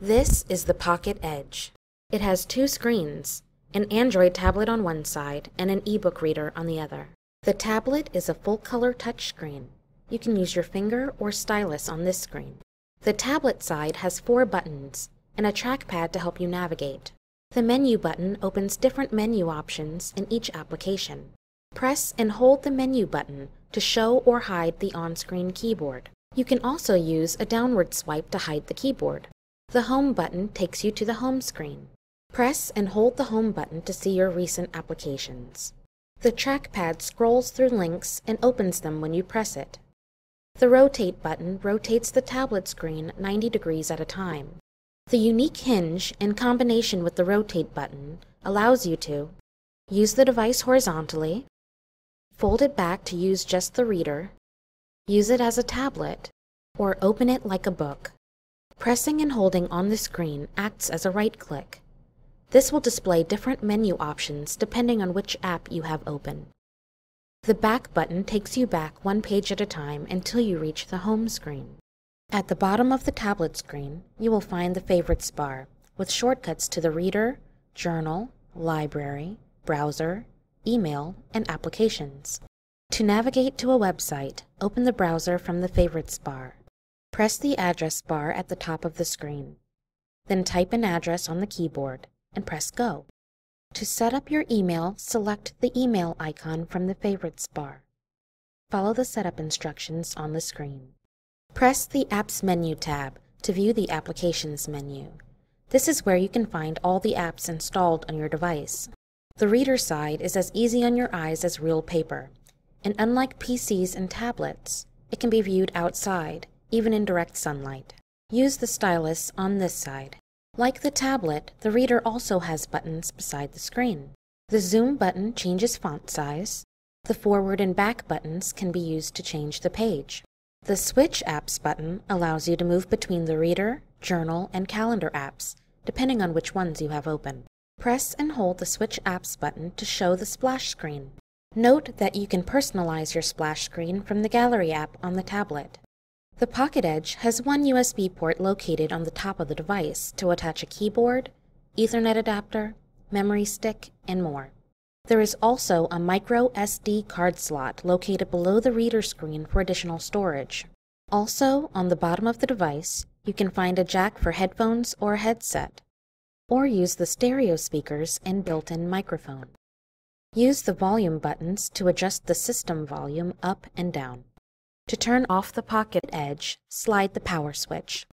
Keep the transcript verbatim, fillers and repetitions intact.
This is the Pocket Edge. It has two screens, an Android tablet on one side and an e-book reader on the other. The tablet is a full-color touchscreen. You can use your finger or stylus on this screen. The tablet side has four buttons and a trackpad to help you navigate. The menu button opens different menu options in each application. Press and hold the menu button to show or hide the on-screen keyboard. You can also use a downward swipe to hide the keyboard. The Home button takes you to the home screen. Press and hold the Home button to see your recent applications. The trackpad scrolls through links and opens them when you press it. The Rotate button rotates the tablet screen ninety degrees at a time. The unique hinge, in combination with the Rotate button, allows you to use the device horizontally, fold it back to use just the reader, use it as a tablet, or open it like a book. Pressing and holding on the screen acts as a right-click. This will display different menu options depending on which app you have open. The Back button takes you back one page at a time until you reach the home screen. At the bottom of the tablet screen, you will find the Favorites bar, with shortcuts to the Reader, Journal, Library, Browser, Email, and Applications. To navigate to a website, open the browser from the Favorites bar. Press the address bar at the top of the screen. Then type an address on the keyboard and press Go. To set up your email, select the email icon from the Favorites bar. Follow the setup instructions on the screen. Press the Apps menu tab to view the Applications menu. This is where you can find all the apps installed on your device. The reader side is as easy on your eyes as real paper, and unlike P Cs and tablets, it can be viewed outside, even in direct sunlight. Use the stylus on this side. Like the tablet, the reader also has buttons beside the screen. The Zoom button changes font size. The forward and back buttons can be used to change the page. The Switch Apps button allows you to move between the Reader, Journal, and Calendar apps, depending on which ones you have open. Press and hold the Switch Apps button to show the splash screen. Note that you can personalize your splash screen from the Gallery app on the tablet. The Pocket Edge has one U S B port located on the top of the device to attach a keyboard, Ethernet adapter, memory stick, and more. There is also a micro S D card slot located below the reader screen for additional storage. Also, on the bottom of the device, you can find a jack for headphones or a headset, or use the stereo speakers and built-in microphone. Use the volume buttons to adjust the system volume up and down. To turn off the Pocket Edge, slide the power switch.